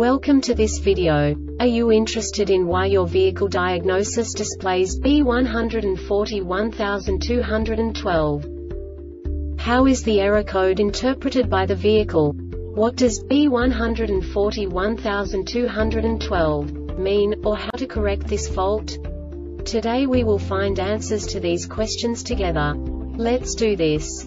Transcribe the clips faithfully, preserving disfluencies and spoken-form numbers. Welcome to this video. Are you interested in why your vehicle diagnosis displays B one four one two one two? How is the error code interpreted by the vehicle? What does B one four one two one two mean, or how to correct this fault? Today we will find answers to these questions together. Let's do this.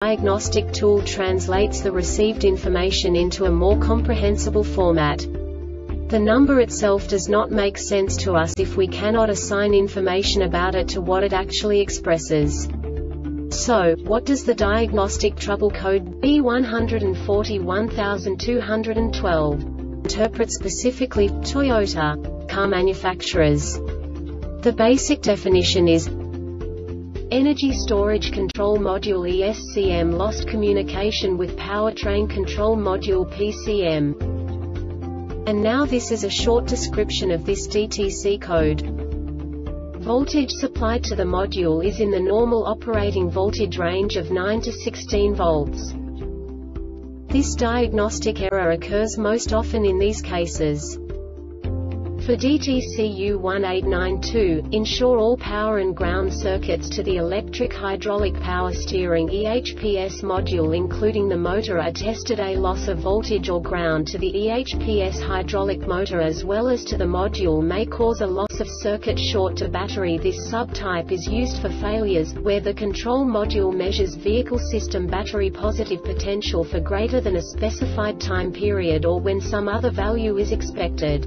diagnostic tool translates the received information into a more comprehensible format. The number itself does not make sense to us if we cannot assign information about it to what it actually expresses. So, what does the diagnostic trouble code B one four one two one two interpret specifically for Toyota car manufacturers? The basic definition is Energy Storage Control Module E S C M lost communication with Powertrain Control Module P C M. And now this is a short description of this D T C code. Voltage supplied to the module is in the normal operating voltage range of nine to sixteen volts. This diagnostic error occurs most often in these cases. For D T C U one eight nine two, ensure all power and ground circuits to the electric hydraulic power steering E H P S module including the motor are tested. A loss of voltage or ground to the E H P S hydraulic motor as well as to the module may cause a loss of circuit short to battery. This subtype is used for failures where the control module measures vehicle system battery positive potential for greater than a specified time period or when some other value is expected.